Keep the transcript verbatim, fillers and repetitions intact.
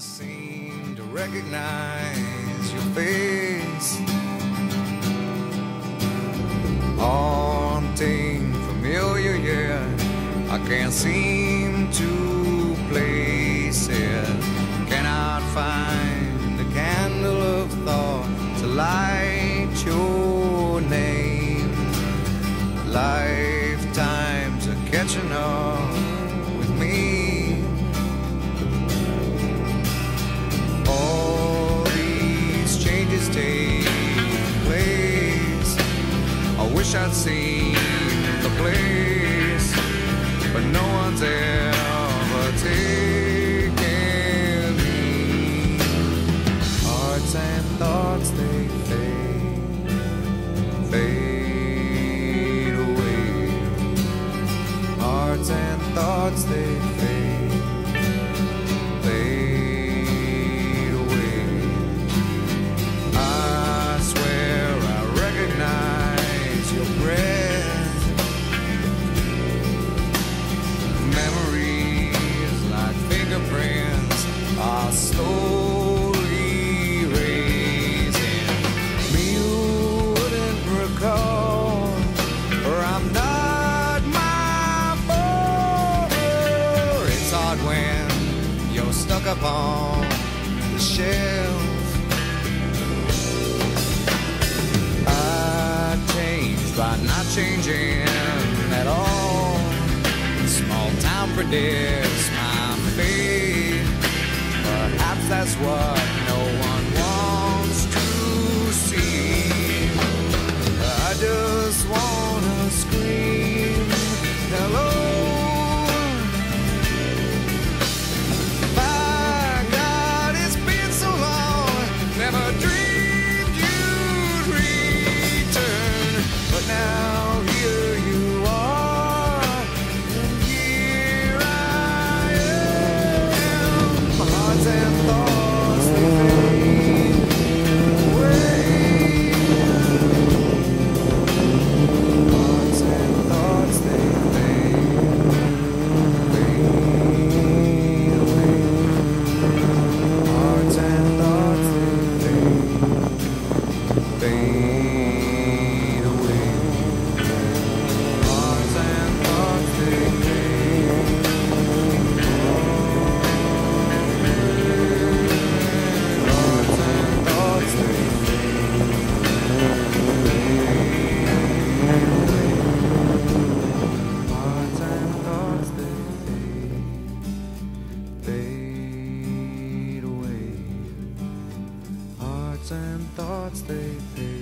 can't seem to recognize your face, haunting, familiar, yeah, I can't seem to place it. Cannot find the candle of thought to light your name. Lifetimes are catching up. I wish I'd seen the place, but no one's ever taken me. Hearts and thoughts, they fade, fade away. Hearts and thoughts, they fade, fade away. I swear I recognize your breath. Memories like fingerprints are slowly raising. Me wouldn't recall, for I'm not my father. It's hard when you're stuck upon the shelf. By not changing at all, small town predicts my fate. Perhaps that's what no one wants to see. I just wanna scream hello. By God, it's been so long, never dreamed. Now here you are, and here I am. My hearts and thoughts, they fade away. Hearts and thoughts, they fade, fade away. Hearts and thoughts, they fade, fade. And thoughts they fade.